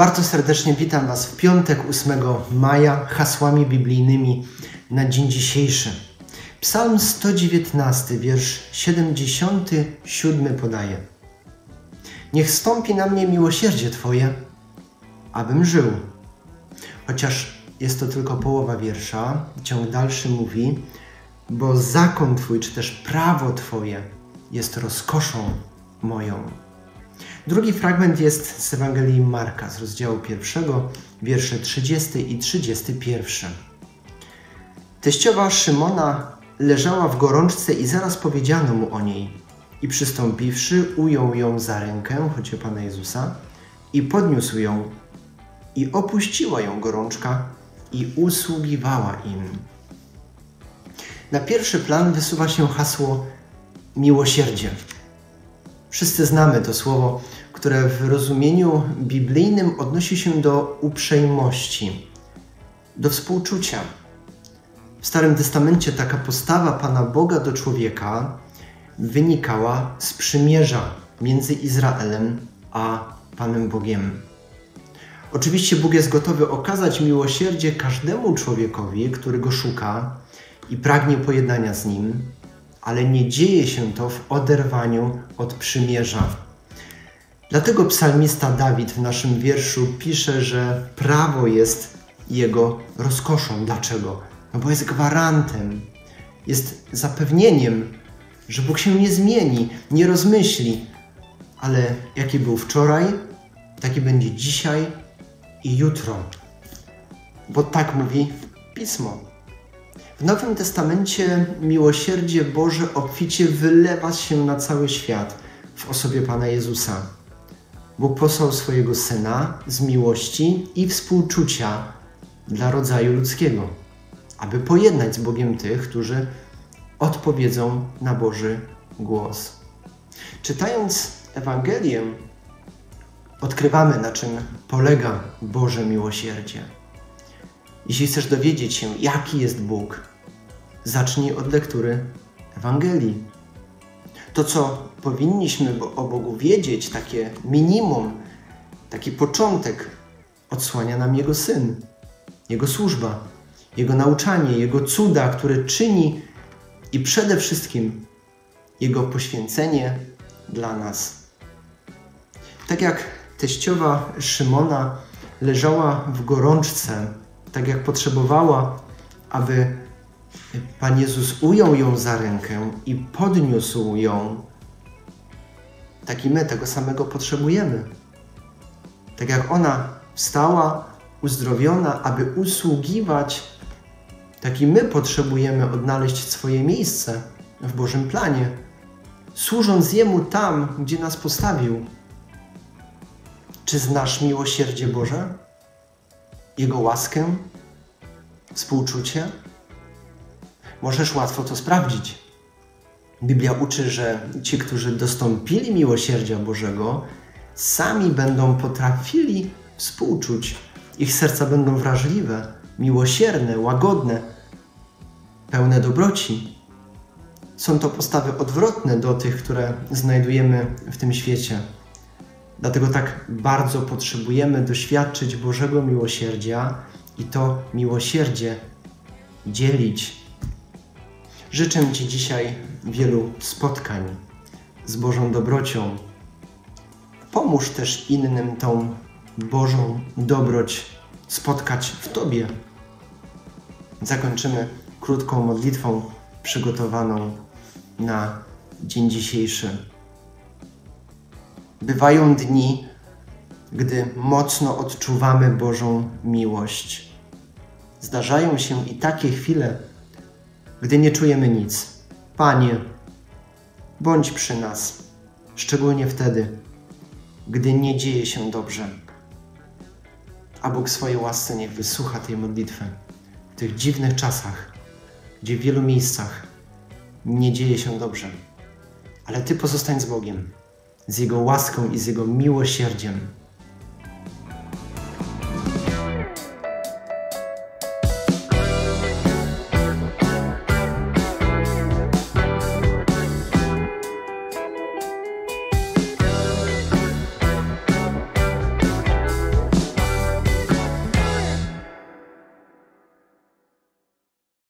Bardzo serdecznie witam Was w piątek 8 maja hasłami biblijnymi na dzień dzisiejszy. Psalm 119, wiersz 77 podaje: Niech stąpi na mnie miłosierdzie Twoje, abym żył. Chociaż jest to tylko połowa wiersza, ciąg dalszy mówi: bo zakon Twój, czy też prawo Twoje jest rozkoszą moją. Drugi fragment jest z Ewangelii Marka, z rozdziału 1, wiersze 30 i 31. Teściowa Szymona leżała w gorączce i zaraz powiedziano mu o niej. I przystąpiwszy, ujął ją za rękę, choć o Pana Jezusa, i podniósł ją. I opuściła ją gorączka i usługiwała im. Na pierwszy plan wysuwa się hasło miłosierdzie. Wszyscy znamy to słowo, które w rozumieniu biblijnym odnosi się do uprzejmości, do współczucia. W Starym Testamencie taka postawa Pana Boga do człowieka wynikała z przymierza między Izraelem a Panem Bogiem. Oczywiście Bóg jest gotowy okazać miłosierdzie każdemu człowiekowi, który go szuka i pragnie pojednania z nim, ale nie dzieje się to w oderwaniu od przymierza. Dlatego psalmista Dawid w naszym wierszu pisze, że prawo jest jego rozkoszą. Dlaczego? No bo jest gwarantem, jest zapewnieniem, że Bóg się nie zmieni, nie rozmyśli, ale jaki był wczoraj, taki będzie dzisiaj i jutro. Bo tak mówi Pismo. W Nowym Testamencie miłosierdzie Boże obficie wylewa się na cały świat w osobie Pana Jezusa. Bóg posłał swojego Syna z miłości i współczucia dla rodzaju ludzkiego, aby pojednać z Bogiem tych, którzy odpowiedzą na Boży głos. Czytając Ewangelię, odkrywamy, na czym polega Boże miłosierdzie. Jeśli chcesz dowiedzieć się, jaki jest Bóg, zacznij od lektury Ewangelii. To, co powinniśmy o Bogu wiedzieć, takie minimum, taki początek, odsłania nam Jego Syn, Jego służba, Jego nauczanie, Jego cuda, które czyni i przede wszystkim Jego poświęcenie dla nas. Tak jak teściowa Szymona leżała w gorączce, tak jak potrzebowała, aby Pan Jezus ujął ją za rękę i podniósł ją, tak i my tego samego potrzebujemy. Tak jak ona wstała uzdrowiona, aby usługiwać, tak i my potrzebujemy odnaleźć swoje miejsce w Bożym planie, służąc Jemu tam, gdzie nas postawił. Czy znasz miłosierdzie Boże? Jego łaskę? Współczucie? Możesz łatwo to sprawdzić. Biblia uczy, że ci, którzy dostąpili miłosierdzia Bożego, sami będą potrafili współczuć. Ich serca będą wrażliwe, miłosierne, łagodne, pełne dobroci. Są to postawy odwrotne do tych, które znajdujemy w tym świecie. Dlatego tak bardzo potrzebujemy doświadczyć Bożego miłosierdzia i to miłosierdzie dzielić. Życzę Ci dzisiaj wielu spotkań z Bożą dobrocią. Pomóż też innym tą Bożą dobroć spotkać w Tobie. Zakończymy krótką modlitwą przygotowaną na dzień dzisiejszy. Bywają dni, gdy mocno odczuwamy Bożą miłość. Zdarzają się i takie chwile, gdy nie czujemy nic. Panie, bądź przy nas, szczególnie wtedy, gdy nie dzieje się dobrze. A Bóg w swojej łasce niech wysłucha tej modlitwy w tych dziwnych czasach, gdzie w wielu miejscach nie dzieje się dobrze. Ale Ty pozostań z Bogiem, z Jego łaską i z Jego miłosierdziem.